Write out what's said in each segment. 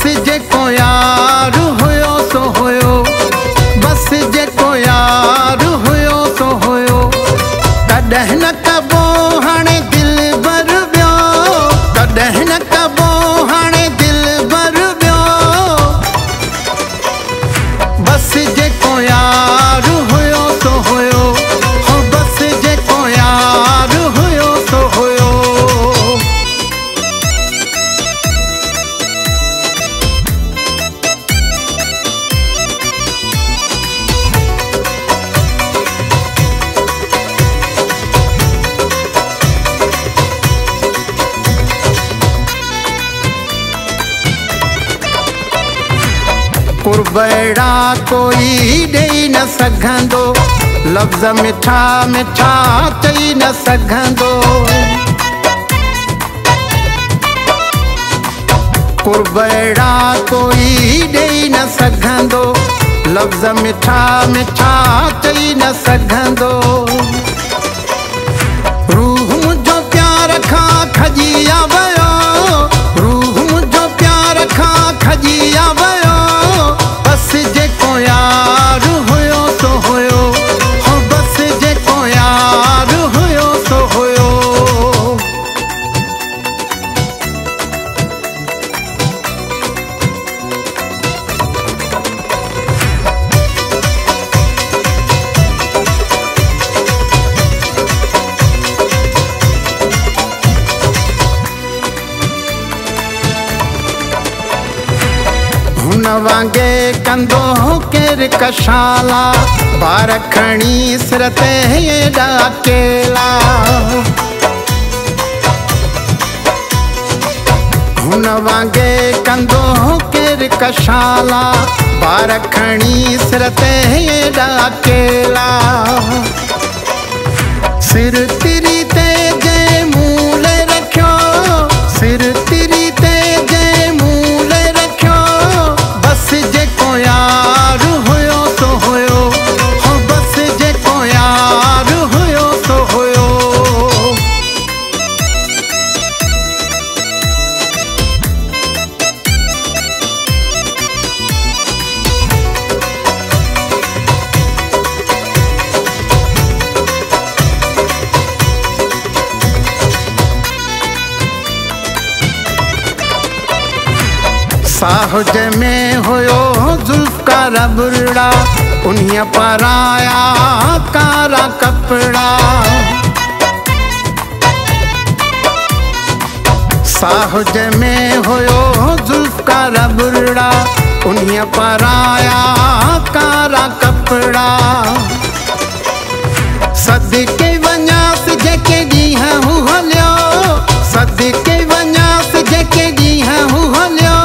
बस जेको यार हुयो सो हुयो, बस जेको यार हुयो सो हुयो। कॾहिं न कबो हाणे दिल भर वियो, कॾहिं न कबो हाणे दिल भर वियो। बस जेको यार हुयो सो हुयो, बस जेको यार हुयो सो हुयो। कुर्बड़ा कोई ॾेई न सघंदो, लफ्ज़ मिठा मिठा चई न सघंदो। कुर्बड़ा कोई ॾेई न सघंदो, लफ्ज़ मिठा मिठा चई न सघंदो। रूह मुंहिंजो प्यार खां खजी आ वियो, रूह मुंहिंजो प्यार खां खजी आ वियो। बस जेको यार हुयो सो हुयो, बस जेको यार हुयो सो हुयो। हुन वांगे कंदो केर कशाला, बार खणी सिर ते एॾा अकेला। हुन वांगे कंदो केर कशाला, बार खणी सिर ते एॾा अकेला। सिर तिरी ते जंहिं मूल रखियो, सिर तिरी ते जंहिं मूल रखियो। बस जेको यार हुयो सो हुयो, बस जेको यार हुयो सो हुयो। साहुज में हुयो ज़ुल्फ़कार बुरड़ा, उन्हीअ पराया कारा कपड़ा। साहुज में हुयो ज़ुल्फ़कार बुरड़ा, उन्हीअ पराया कारा कपड़ा। सदिके वञासि जेके ॾींहं हू हलियो, सदिके वञासि जेके ॾींहं हू हलियो।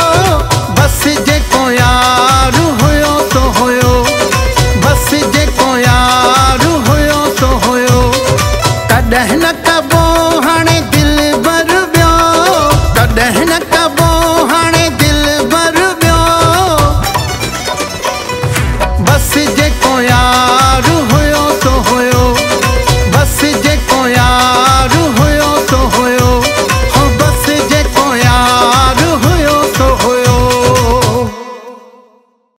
बस जेको यार हुयो सो हुयो, बस जेको यार हुयो सो हुयो। कॾहिं न कबो हाणे।